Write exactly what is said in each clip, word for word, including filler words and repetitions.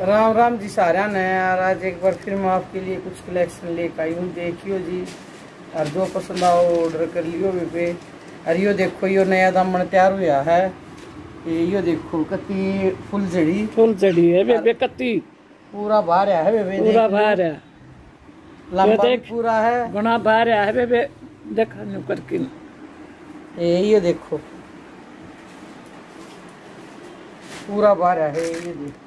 राम राम जी सारा नया यार, आज एक बार फिर मैं आपके लिए कुछ कलेक्शन लेकर आई हूँ। देखियो जी और जो पसंद आओ ऑर्डर कर लियो वे पे। और यो देखो यो नया दामण तैयार हुआ है। यो देखो कत्ती फुल जड़ी फुल जड़ी है वे पे, कत्ती पूरा भार है वे पे, पूरा भार है, लंबा पूरा है, घना भार है वे पे। देखा नु करके ये यो देखो पूरा भार है। ये देखो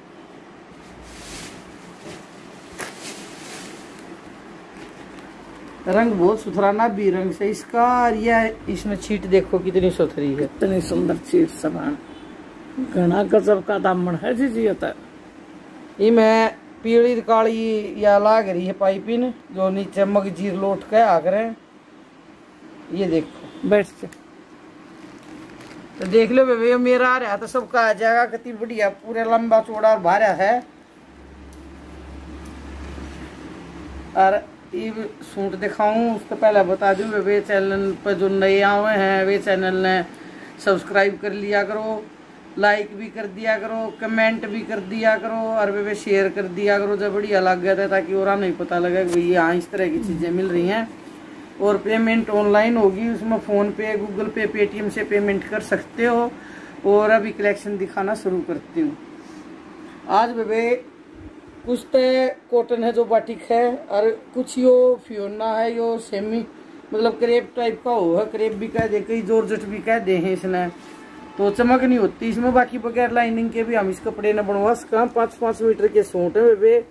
रंग बहुत सुथरा ना भी रंग से इसका। या इसमें छीट देखो कितनी सुथरी है, इतनी सुंदर छीट समान घना गजब का दामण है जी जी। होता ये मैं पीली काली या लाग रही है पाइपिन जो नीचे मगजीर लौट के आ रहे हैं। ये देखो बैठ से तो देख लो भैया, मेरा आ रहा तो सबका आ जाएगा। कितनी बढ़िया पूरा लंबा चौड़ा और भारा है। और ये सूट दिखाऊं उसको पहले बता दूं, वे चैनल पर जो नए आए हैं वे चैनल ने सब्सक्राइब कर लिया करो, लाइक भी कर दिया करो, कमेंट भी कर दिया करो और वे शेयर कर दिया करो जब बढ़िया लग गया था, ताकि और नहीं पता लगे कि भैया हाँ इस तरह की चीज़ें मिल रही हैं। और पेमेंट ऑनलाइन होगी, उसमें फ़ोन पे, गूगल पे, पेटीएम से पेमेंट कर सकते हो। और अभी कलेक्शन दिखाना शुरू करती हूँ। आज वे कुछ तो कॉटन है जो बाटिक है और कुछ यो फ्योना है, यो सेमी मतलब क्रेप टाइप का हो है, क्रेप भी कह दे कई जॉर्जेट भी कह दे हैं इसने, तो चमक नहीं होती इसमें। बाकी बगैर लाइनिंग के भी हम इस कपड़े ने बनवा सका। पाँच पाँच मीटर के सूट है वे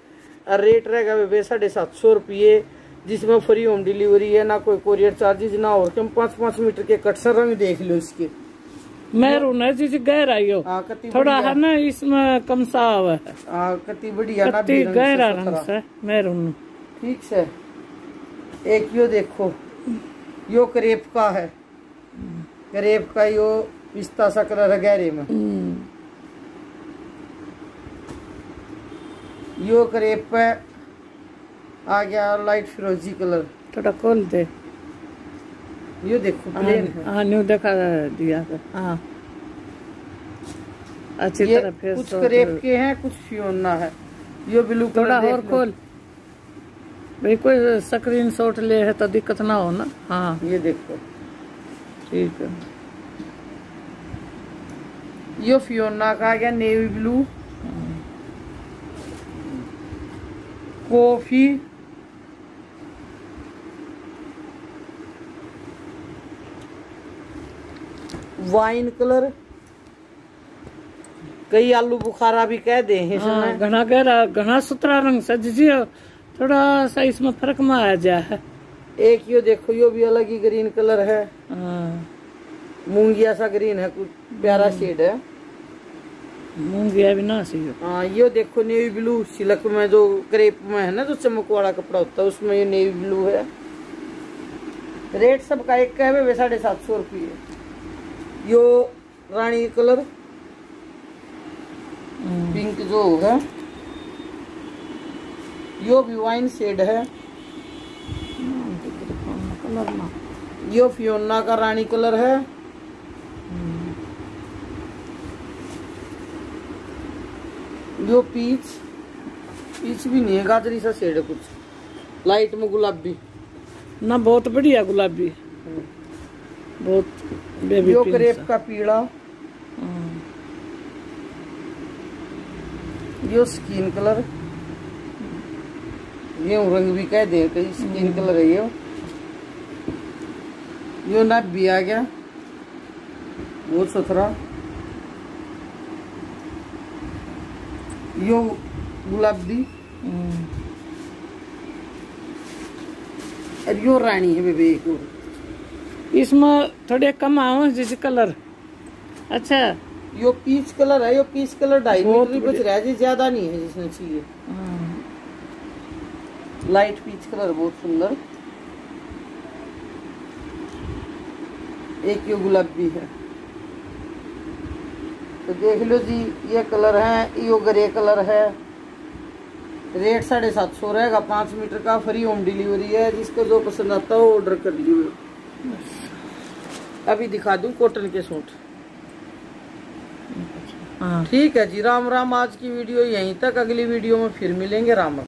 और रेट रहेगा वे साढ़े सात सौ रुपये, जिसमें फ्री होम डिलीवरी है, ना कोई कोरियर चार्जेज ना। और कम पाँच पाँच मीटर के कट से रंग देख लो इसके मैरून है जी जी, गहरा हो थोड़ा है ना इसमें कम सा है, कति बढ़िया गहरा रंग से मैरून ठीक से। एक यो देखो यो करेप का है, करेप का यो पिस्ता सा कलर है गहरे में। यो करेप पे आ गया लाइट फिरोजी कलर, थोड़ा खोल दे। यो देखो प्लेन है, देखा दिया हाँ। अच्छी तरह फिर कुछ क्रेप के हैं, कुछ फ्योना है। यो ब्लू थोड़ा और खोल भाई, कोई स्क्रीन शॉट ले है तो दिक्कत ना हो ना। हाँ ये देखो ठीक है। यो फ्योना का गया navy blue, coffee, wine colour, कई आलू बुखारा भी कह दे हैं। हाँ, घना गहरा घना सुथरा रंग सजी, थोड़ा सा इसमें फर्क में आ जाए। एक यो देखो यो भी अलग ही ग्रीन कलर है। हाँ। मूंगिया सा ग्रीन है, कुछ प्यारा शेड है, मूंगिया भी ना सही। हाँ यो देखो नेवी ब्लू सिल्क में जो क्रेप में है ना जो चमक वाला कपड़ा होता है, उसमें ये नेवी ब्लू है। रेट सबका एक का है साढ़े सात सौ रुपये। यो रानी कलर पिंक जो होगा, यो भी वाइन शेड है। यो फियोना का रानी कलर है। यो पीच पीच भी नहीं है, गाजरी सा शेड है कुछ, लाइट में गुलाबी ना, बहुत बढ़िया गुलाबी बहुत। यो क्रेप का पीला, यो स्किन कलर, ये रंग भी कह दे कहीं स्किन कलर है। यो यो नाप भी आ गया बहुत सुथरा। यो गुलाबी और यो रानी है बेबी। एक और इसमें थोड़े कम आओ जिस कलर अच्छा। यो पीच कलर है, यो पीच कलर ढाई मीटर बच रहा है जी, ज्यादा नहीं है जिसने चाहिए। लाइट पीच कलर बहुत सुंदर। एक यो गुलाबी है, तो देख लो जी ये कलर है। यो ग्रे कलर है। रेट साढ़े सात सौ रहेगा, पाँच मीटर का, फ्री होम डिलीवरी है। जिसको जो पसंद आता हो ऑर्डर कर लीजिए। अभी दिखा दूं कॉटन के सूट। ठीक है जी, राम राम। आज की वीडियो यहीं तक, अगली वीडियो में फिर मिलेंगे। राम।